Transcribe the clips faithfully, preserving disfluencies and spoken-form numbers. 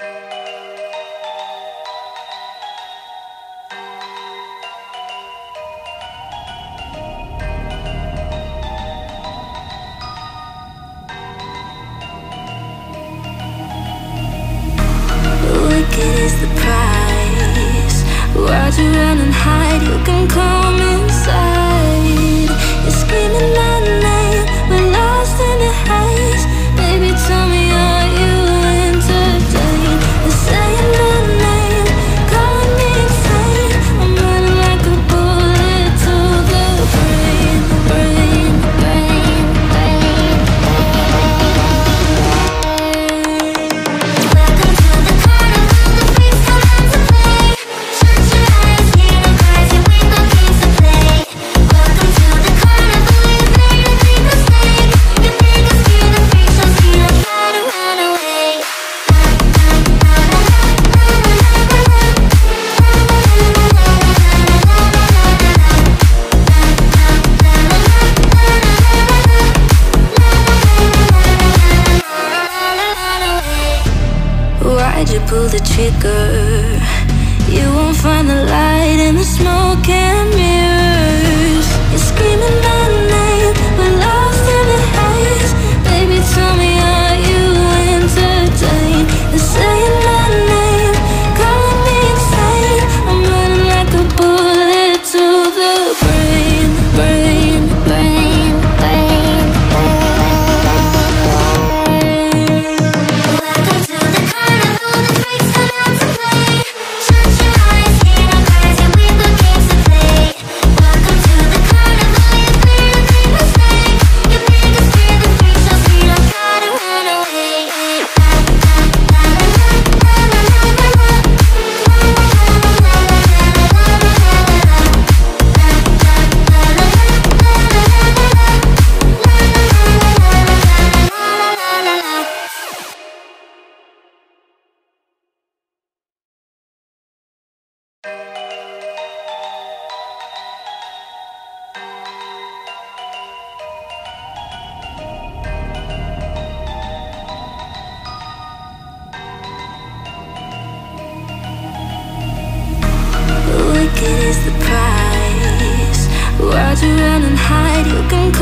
Is the price? Why'd you run and hide? You can come inside. You're screaming my name, we're lost in the haze. Baby, tell me, are you entertained? You're saying my name, calling me insane. I'm running like a bullet to the brain, brain, brain, brain, brain. Welcome to the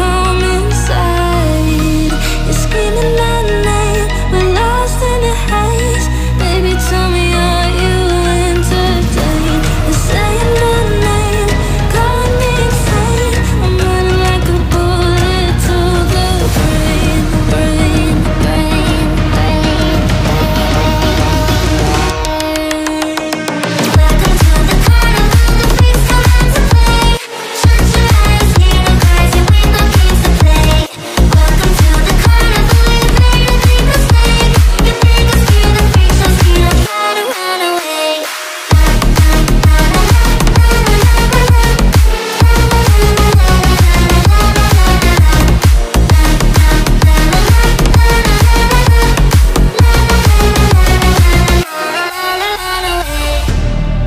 corner.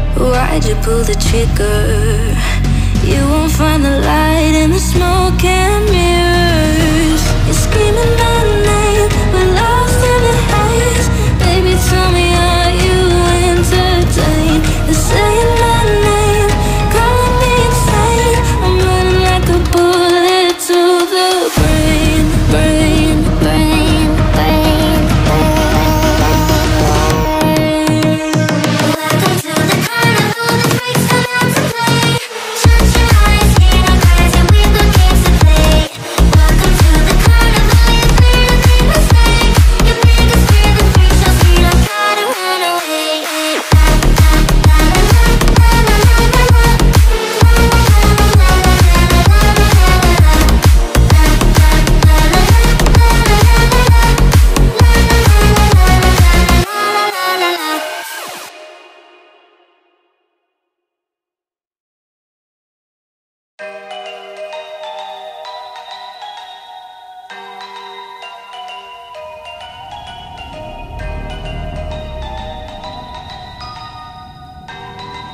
Why'd you pull the trigger? You won't find the light in the smoke and mirrors. You're screaming my name, we're lost in the haze. Baby, tell me, are you entertained? You're saying my name, calling me insane. I'm running like a bullet to the brain, brain, brain, brain, brain. Welcome to the corner. Is the price? Why'd you run and hide? You can come inside. You're screaming my name, we're lost in the haze. Baby, tell me, are you entertained? You're saying my name, calling me insane. I'm running like a bullet to the brain, brain, brain, brain, brain. Welcome to the corner. Why'd you pull the trigger? You won't find the light in the smoke and mirrors. You're screaming my name, we're lost in the haze. Baby, tell me, are you entertained? You're saying my name, calling me insane. I'm running like a bullet to the brain, brain,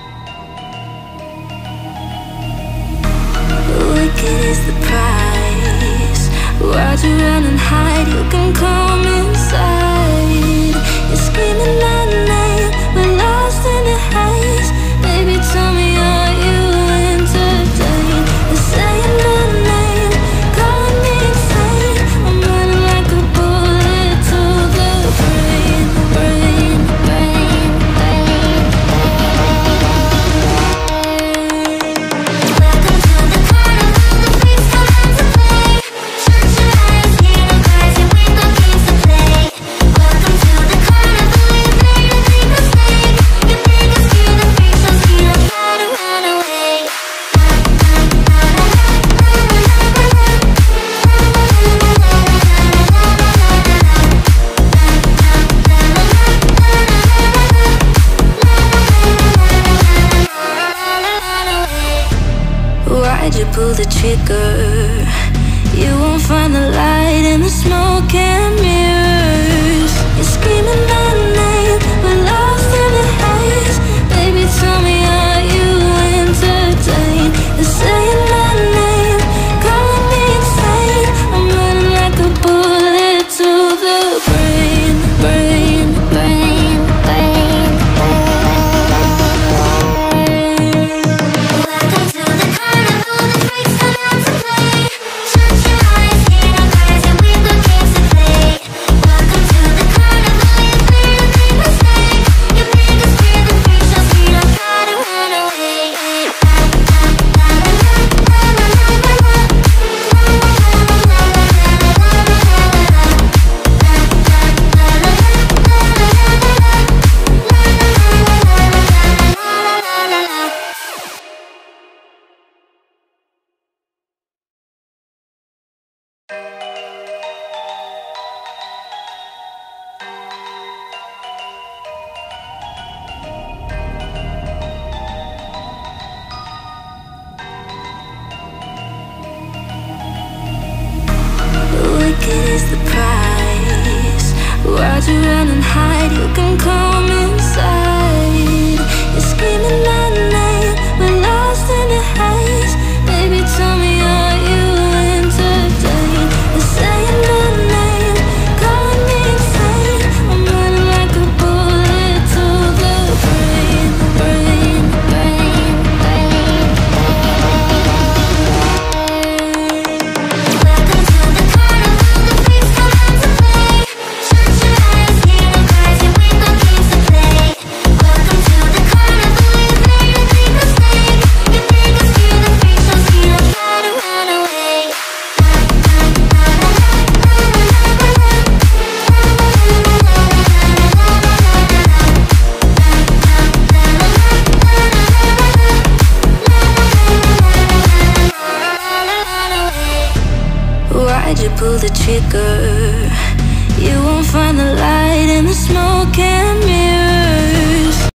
brain, brain, brain. Welcome to the corner. Is the price? Why'd you run and hide? You can come inside. You're screaming my name. pull the trigger. You won't find the light in the smoke and mirrors. You're screaming my name, we're lost in the haze. Baby, tell me, are you entertained? You're saying my name, calling me insane. I'm running like a bullet to the brain, brain, brain, brain, brain. Welcome to the carnival that breaks the mounds of play. Why'd you run and hide? You can come inside. You're screaming my name, we're lost in the haze. Baby, tell me, are you entertained? You're saying my name, calling me insane. I'm running like a bullet to the brain, brain, brain, brain, brain. Welcome to the carnival, the freaks come out to play. Why'd you pull the trigger?